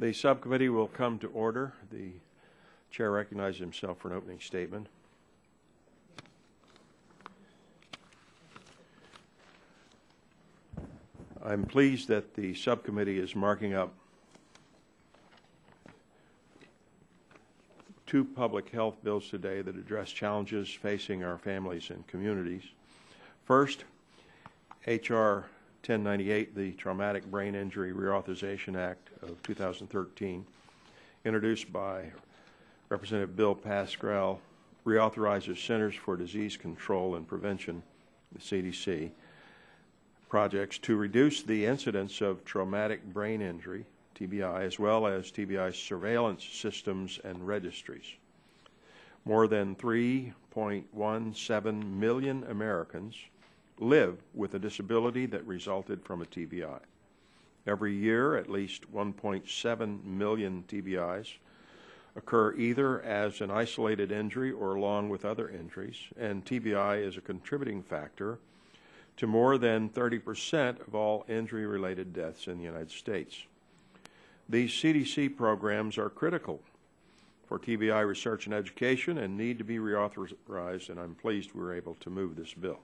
The subcommittee will come to order. The chair recognizes himself for an opening statement. I'm pleased that the subcommittee is marking up two public health bills today that address challenges facing our families and communities. First, H.R. 1098, the Traumatic Brain Injury Reauthorization Act of 2013, introduced by Representative Bill Pascrell, reauthorizes Centers for Disease Control and Prevention, the CDC, projects to reduce the incidence of traumatic brain injury, TBI, as well as TBI surveillance systems and registries. More than 3.17 million Americans live with a disability that resulted from a TBI. Every year, at least 1.7 million TBIs occur either as an isolated injury or along with other injuries, and TBI is a contributing factor to more than 30% of all injury-related deaths in the United States. These CDC programs are critical for TBI research and education and need to be reauthorized, and I'm pleased we were able to move this bill.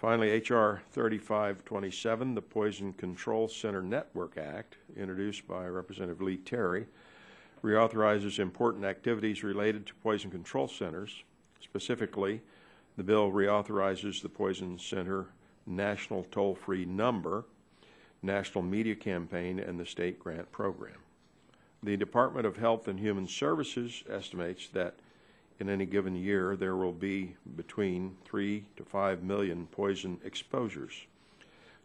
Finally, H.R. 3527, the Poison Control Center Network Act, introduced by Representative Lee Terry, reauthorizes important activities related to poison control centers. Specifically, the bill reauthorizes the Poison Center National Toll-Free Number, National Media Campaign, and the State Grant Program. The Department of Health and Human Services estimates that in any given year there will be between 3 to 5 million poison exposures.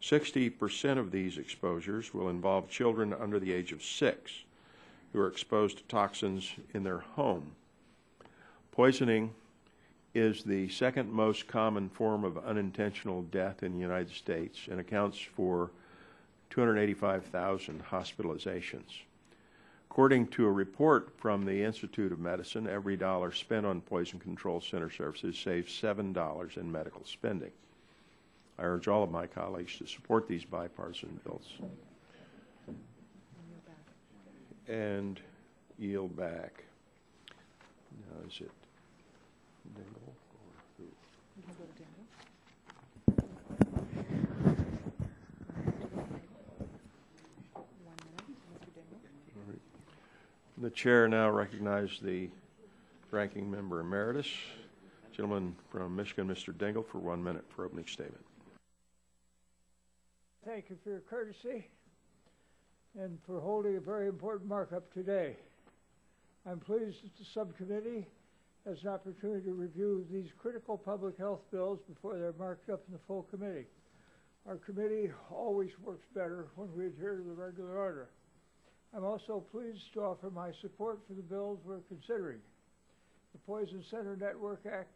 60% of these exposures will involve children under the age of 6 who are exposed to toxins in their home. Poisoning is the second most common form of unintentional death in the United States and accounts for 285,000 hospitalizations. According to a report from the Institute of Medicine, every dollar spent on poison control center services saves $7 in medical spending. I urge all of my colleagues to support these bipartisan bills and yield back. Now, is it Dingell or who? We can go to Dingell. The chair now recognizes the ranking member emeritus, gentleman from Michigan, Mr. Dingell, for 1 minute for opening statement. Thank you for your courtesy and for holding a very important markup today. I'm pleased that the subcommittee has an opportunity to review these critical public health bills before they're marked up in the full committee. Our committee always works better when we adhere to the regular order. I'm also pleased to offer my support for the bills we're considering. The Poison Center Network Act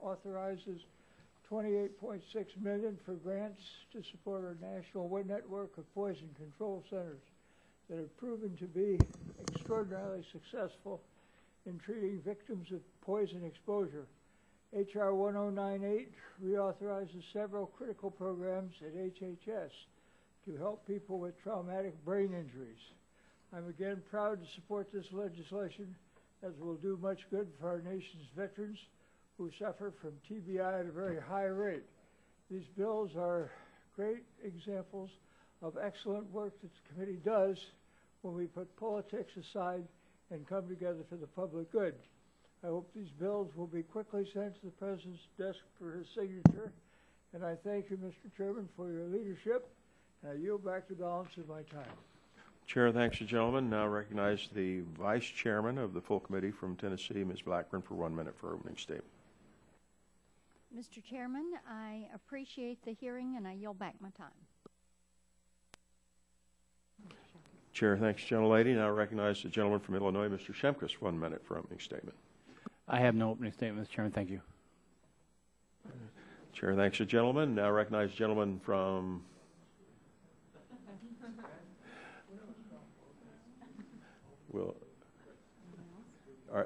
authorizes $28.6 million for grants to support our national network of poison control centers that have proven to be extraordinarily successful in treating victims of poison exposure. H.R. 1098 reauthorizes several critical programs at HHS to help people with traumatic brain injuries. I'm again proud to support this legislation, as it will do much good for our nation's veterans who suffer from TBI at a very high rate. These bills are great examples of excellent work that the committee does when we put politics aside and come together for the public good. I hope these bills will be quickly sent to the President's desk for his signature, and I thank you, Mr. Chairman, for your leadership, and I yield back the balance of my time. Chair, thanks to gentlemen. Now recognize the Vice Chairman of the full committee from Tennessee, Ms. Blackburn, for 1 minute for opening statement. Mr. Chairman, I appreciate the hearing and I yield back my time. Chair, thanks, gentlelady. Now recognize the gentleman from Illinois, Mr. Shemkus, 1 minute for opening statement. I have no opening statement, Mr. Chairman. Thank you. Chair, thanks to gentlemen. Now recognize the gentleman from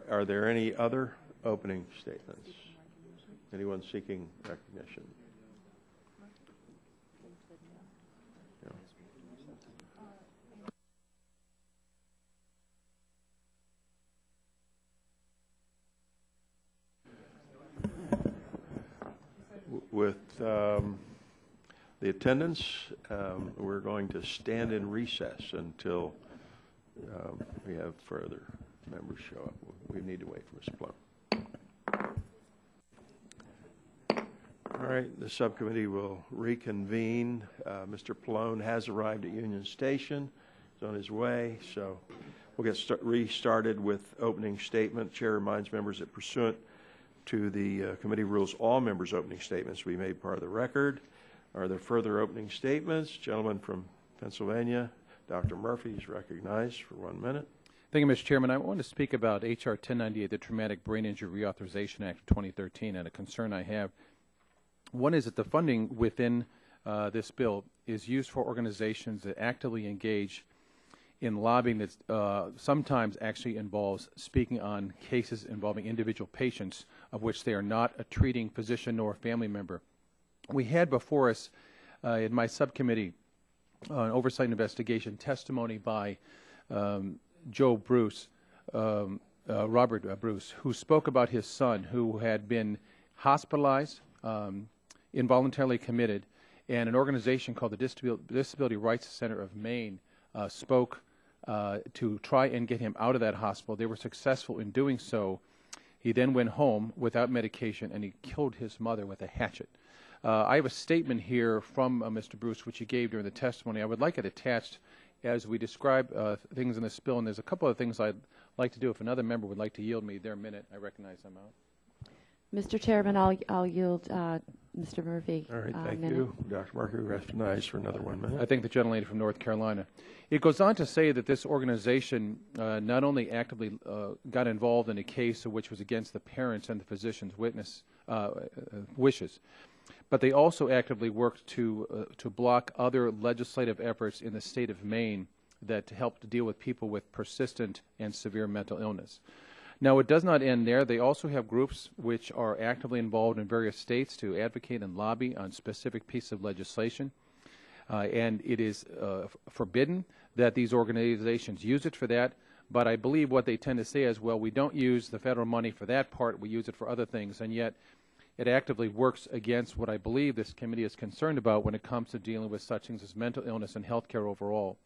Are there any other opening statements? Anyone seeking recognition? No. the attendance. We're going to stand in recess until we have further members show up. We need to wait for Ms. Plum. All right, the subcommittee will reconvene. Mr. Pallone has arrived at Union Station. He's on his way, so we'll get restarted with opening statement. Chair reminds members that pursuant to the committee rules, all members' opening statements will be made part of the record. Are there further opening statements? Gentleman from Pennsylvania, Dr. Murphy, is recognized for 1 minute. Thank you, Mr. Chairman. I want to speak about H.R. 1098, the Traumatic Brain Injury Reauthorization Act of 2013, and a concern I have. One is that the funding within this bill is used for organizations that actively engage in lobbying that sometimes actually involves speaking on cases involving individual patients of which they are not a treating physician nor a family member. We had before us in my subcommittee on oversight and investigation testimony by Joe Bruce, Robert Bruce, who spoke about his son who had been hospitalized, involuntarily committed, and an organization called the Disability Rights Center of Maine spoke to try and get him out of that hospital. They were successful in doing so. He then went home without medication, and he killed his mother with a hatchet. I have a statement here from Mr. Bruce, which he gave during the testimony. I would like it attached as we describe things in this bill, and there's a couple of things I'd like to do. If another member would like to yield me their minute, I recognize them out. Mr. Chairman, I'll yield Mr. Murphy. All right, thank you. Dr. Murphy, recognized for another 1 minute. I thank the gentlelady from North Carolina. It goes on to say that this organization not only actively got involved in a case which was against the parents and the physician's wishes, but they also actively worked to block other legislative efforts in the state of Maine that helped deal with people with persistent and severe mental illness. Now, it does not end there. They also have groups which are actively involved in various states to advocate and lobby on specific pieces of legislation, and it is forbidden that these organizations use it for that, but I believe what they tend to say is, well, we don't use the federal money for that part, we use it for other things, and yet it actively works against what I believe this committee is concerned about when it comes to dealing with such things as mental illness and health care overall.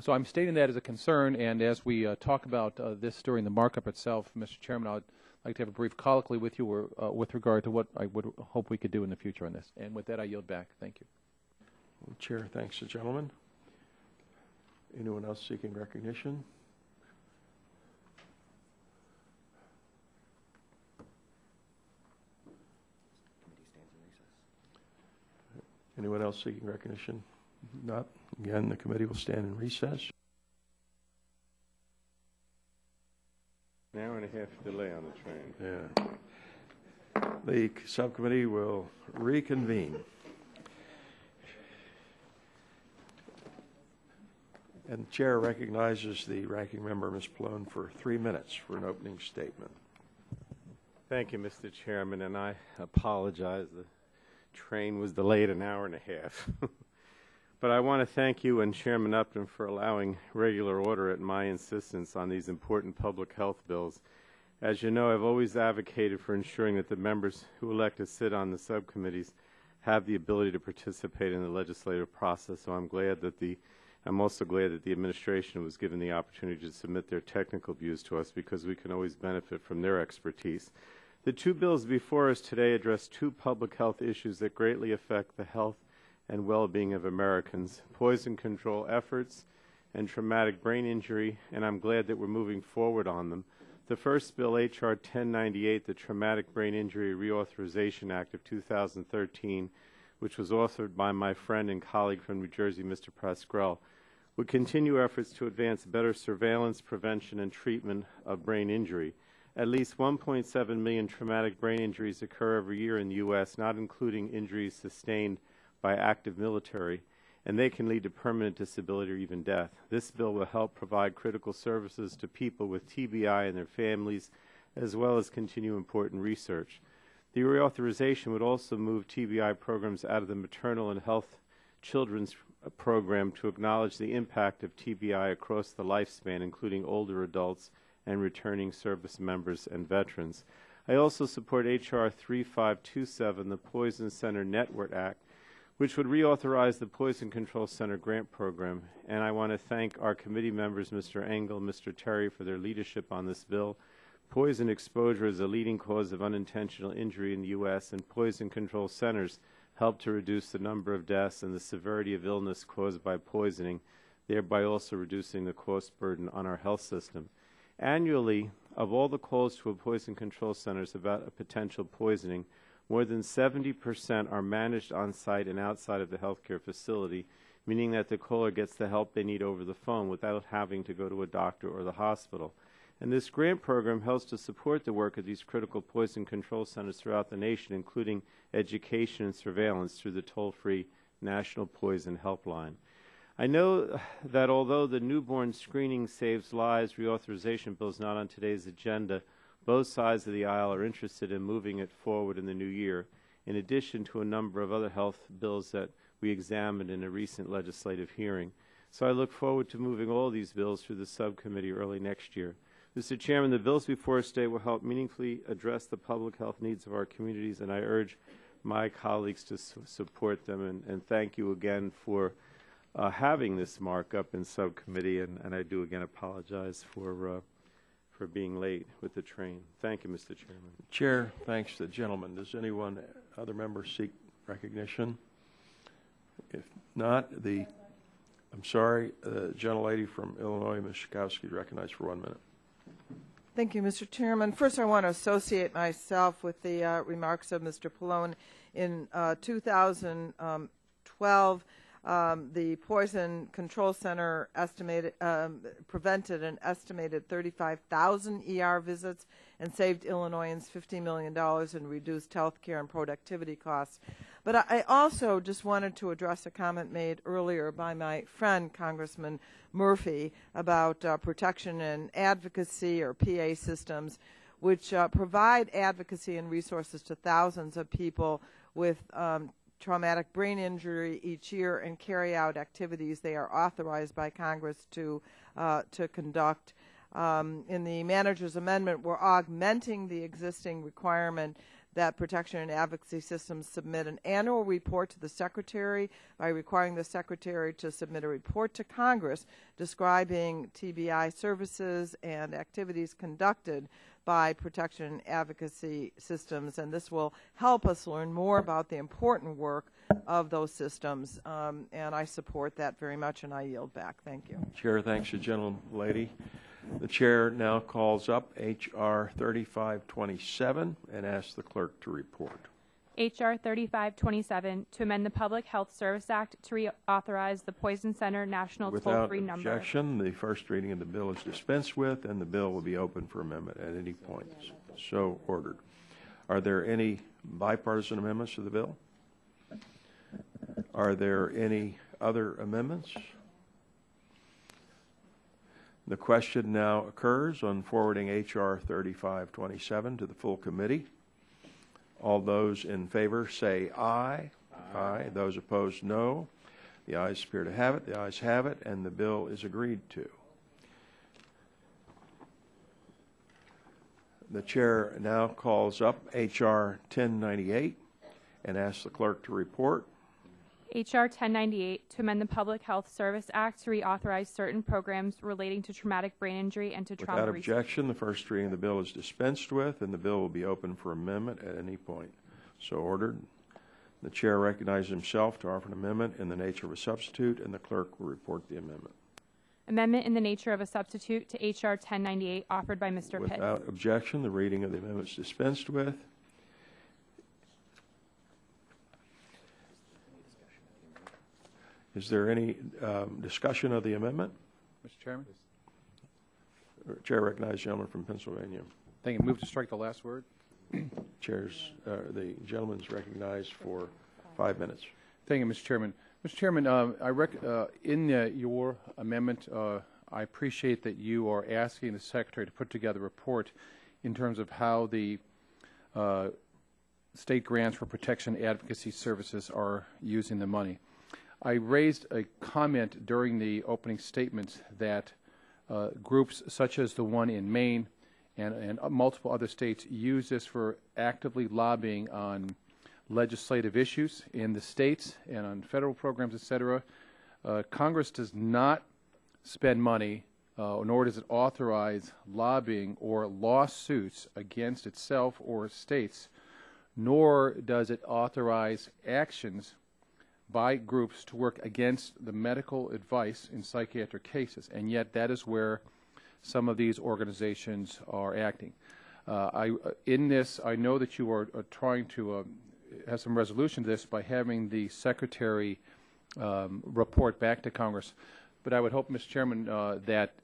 So I'm stating that as a concern, and as we talk about this during the markup itself, Mr. Chairman, I'd like to have a brief colloquy with you or, with regard to what I would hope we could do in the future on this. And with that, I yield back. Thank you. Well, Chair, thanks to the gentleman. Anyone else seeking recognition? Anyone else seeking recognition? Not. Again, the committee will stand in recess. An hour and a half delay on the train. Yeah. The subcommittee will reconvene. And the chair recognizes the ranking member, Ms. Pallone, for 3 minutes for an opening statement. Thank you, Mr. Chairman, and I apologize. The train was delayed an hour and a half. But I want to thank you and Chairman Upton for allowing regular order at my insistence on these important public health bills. As you know, I've always advocated for ensuring that the members who elect to sit on the subcommittees have the ability to participate in the legislative process. So I'm also glad that the administration was given the opportunity to submit their technical views to us, because we can always benefit from their expertise. The two bills before us today address two public health issues that greatly affect the health and well-being of Americans: poison control efforts and traumatic brain injury, and I'm glad that we're moving forward on them. The first bill, H.R. 1098, the Traumatic Brain Injury Reauthorization Act of 2013, which was authored by my friend and colleague from New Jersey, Mr. Pascrell, would continue efforts to advance better surveillance, prevention, and treatment of brain injury. At least 1.7 million traumatic brain injuries occur every year in the U.S., not including injuries sustained by active military, and they can lead to permanent disability or even death. This bill will help provide critical services to people with TBI and their families, as well as continue important research. The reauthorization would also move TBI programs out of the maternal and health children's program to acknowledge the impact of TBI across the lifespan, including older adults and returning service members and veterans. I also support H.R. 3527, the Poison Center Network Act, which would reauthorize the Poison Control Center grant program. And I want to thank our committee members, Mr. Engel, Mr. Terry, for their leadership on this bill. Poison exposure is a leading cause of unintentional injury in the U.S., and poison control centers help to reduce the number of deaths and the severity of illness caused by poisoning, thereby also reducing the cost burden on our health system. Annually, of all the calls to a poison control centers about a potential poisoning, more than 70% are managed on-site and outside of the healthcare facility, meaning that the caller gets the help they need over the phone without having to go to a doctor or the hospital. And this grant program helps to support the work of these critical poison control centers throughout the nation, including education and surveillance through the toll-free National Poison Helpline. I know that although the newborn screening saves lives reauthorization bill is not on today's agenda, both sides of the aisle are interested in moving it forward in the new year, in addition to a number of other health bills that we examined in a recent legislative hearing. So I look forward to moving all these bills through the subcommittee early next year. Mr. Chairman, the bills before us today will help meaningfully address the public health needs of our communities, and I urge my colleagues to support them. And thank you again for having this markup in subcommittee, and I do again apologize for being late with the train. Thank you, Mr. Chairman. Chair, thanks to the gentleman. Does anyone, other members, seek recognition? If not, the gentlelady from Illinois, Ms. Schakowsky, is recognized for 1 minute. Thank you, Mr. Chairman. First, I want to associate myself with the remarks of Mr. Pallone. In 2012, the Poison Control Center estimated prevented an estimated 35,000 ER visits and saved Illinoisans $50 million in reduced health care and productivity costs. But I also just wanted to address a comment made earlier by my friend, Congressman Murphy, about protection and advocacy, or PA systems, which provide advocacy and resources to thousands of people with traumatic brain injury each year and carry out activities they are authorized by Congress to conduct. In the manager's amendment, we're augmenting the existing requirement that protection and advocacy systems submit an annual report to the Secretary by requiring the Secretary to submit a report to Congress describing TBI services and activities conducted by protection and advocacy systems. And this will help us learn more about the important work of those systems. And I support that very much, and I yield back. Thank you. Chair, thanks to the gentlelady. The chair now calls up H.R. 3527 and asks the clerk to report. H.R. 3527, to amend the Public Health Service Act to reauthorize the Poison Center National Toll-Free Number. Without objection, the first reading of the bill is dispensed with, and the bill will be open for amendment at any point. So ordered. Are there any bipartisan amendments to the bill? Are there any other amendments? The question now occurs on forwarding H.R. 3527 to the full committee. All those in favor say aye. Aye. Aye. Those opposed, no. The ayes appear to have it. The ayes have it, and the bill is agreed to. The chair now calls up H.R. 1098 and asks the clerk to report. H.R. 1098, to amend the Public Health Service Act to reauthorize certain programs relating to traumatic brain injury and to trauma research. Without objection, the first reading of the bill is dispensed with, and the bill will be open for amendment at any point. So ordered. The chair recognizes himself to offer an amendment in the nature of a substitute, and the clerk will report the amendment. Amendment in the nature of a substitute to H.R. 1098, offered by Mr. Pitt. Without objection, the reading of the amendment is dispensed with. Is there any discussion of the amendment? Mr. Chairman? Chair recognizes the gentleman from Pennsylvania. Thank you. Move to strike the last word. The gentleman's recognized for 5 minutes. Thank you, Mr. Chairman. Mr. Chairman, your amendment, I appreciate that you are asking the Secretary to put together a report in terms of how the state grants for protection advocacy services are using the money. I raised a comment during the opening statements that groups such as the one in Maine and multiple other states use this for actively lobbying on legislative issues in the states and on federal programs, etc. Congress does not spend money, nor does it authorize lobbying or lawsuits against itself or states, nor does it authorize actions by groups to work against the medical advice in psychiatric cases, and yet that is where some of these organizations are acting. In this, I know that you are trying to have some resolution to this by having the Secretary report back to Congress, but I would hope, Mr. Chairman, that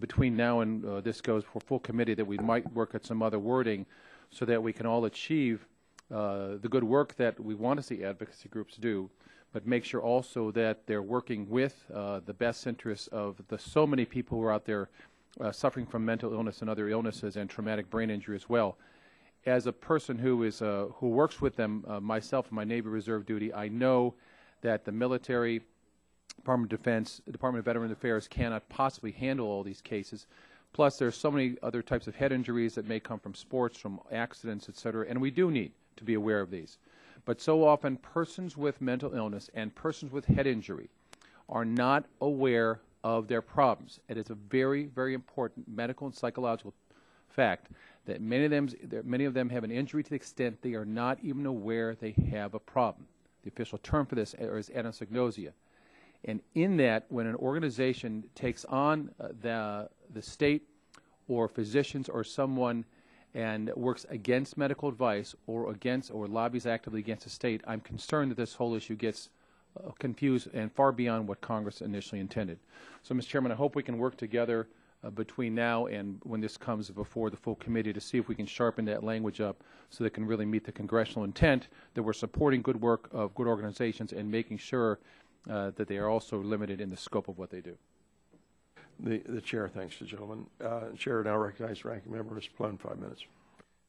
between now and this goes for full committee, that we might work at some other wording so that we can all achieve the good work that we want to see advocacy groups do, but make sure also that they're working with the best interests of the so many people who are out there suffering from mental illness and other illnesses and traumatic brain injury as well. As a person who is who works with them, myself and my Navy Reserve duty, I know that the military, Department of Defense, Department of Veterans Affairs cannot possibly handle all these cases. Plus, there's so many other types of head injuries that may come from sports, from accidents, etc., and we do need to be aware of these. But so often, persons with mental illness and persons with head injury are not aware of their problems. It is a very, very important medical and psychological fact that many of them have an injury to the extent they are not even aware they have a problem. The official term for this is anosognosia. And in that, when an organization takes on the state or physicians or someone and works against medical advice or against or lobbies actively against the state, I'm concerned that this whole issue gets confused and far beyond what Congress initially intended. So, Mr. Chairman, I hope we can work together between now and when this comes before the full committee to see if we can sharpen that language up so that it can really meet the congressional intent that we're supporting good work of good organizations and making sure that they are also limited in the scope of what they do. The chair thanks the gentleman. Chair now recognizes ranking member Mr. Pallone, 5 minutes.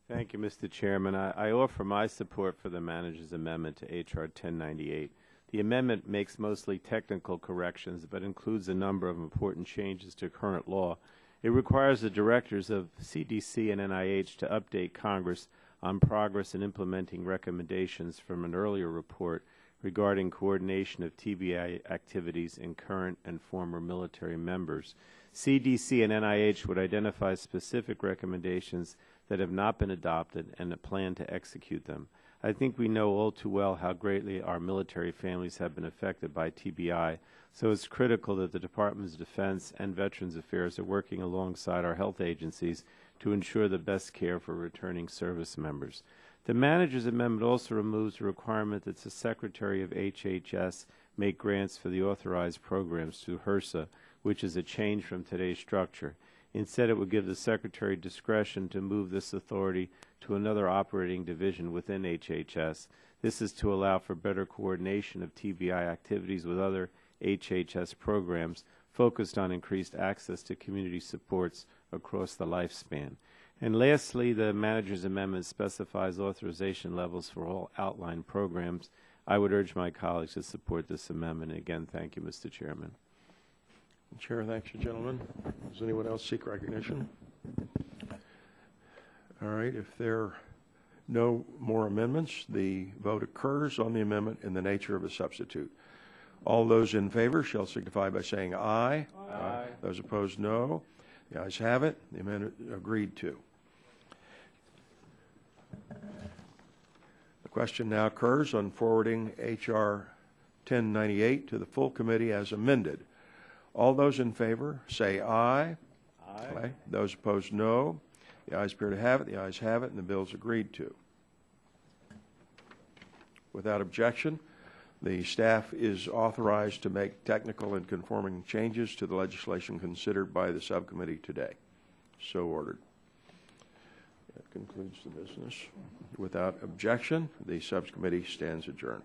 Thank you, Mr. Chairman. I offer my support for the manager's amendment to H.R. 1098. The amendment makes mostly technical corrections but includes a number of important changes to current law. It requires the directors of CDC and NIH to update Congress on progress in implementing recommendations from an earlier report regarding coordination of TBI activities in current and former military members. CDC and NIH would identify specific recommendations that have not been adopted and a plan to execute them. I think we know all too well how greatly our military families have been affected by TBI, so it's critical that the Departments of Defense and Veterans Affairs are working alongside our health agencies to ensure the best care for returning service members. The manager's amendment also removes the requirement that the Secretary of HHS make grants for the authorized programs through HRSA, which is a change from today's structure. Instead, it would give the Secretary discretion to move this authority to another operating division within HHS. This is to allow for better coordination of TBI activities with other HHS programs focused on increased access to community supports across the lifespan. And lastly, the manager's amendment specifies authorization levels for all outline programs. I would urge my colleagues to support this amendment. Again, thank you, Mr. Chairman. Chair, thanks, gentlemen. Does anyone else seek recognition? All right. If there are no more amendments, the vote occurs on the amendment in the nature of a substitute. All those in favor shall signify by saying aye. Aye. Aye. Those opposed, no. The ayes have it. The amendment agreed to. The question now occurs on forwarding H.R. 1098 to the full committee as amended. All those in favor say aye. Aye. Aye. Those opposed, no. The ayes appear to have it. The ayes have it, and the bill is agreed to. Without objection, the staff is authorized to make technical and conforming changes to the legislation considered by the subcommittee today. So ordered. That concludes the business. Without objection, the subcommittee stands adjourned.